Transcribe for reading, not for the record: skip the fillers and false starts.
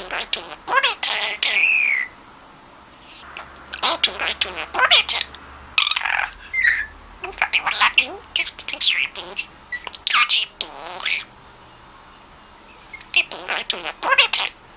I Tawt I Taw A Puddy Tat. Nobody will love you. Just consider boo. Dodgy boo. I Tawt I Taw A Puddy Tat.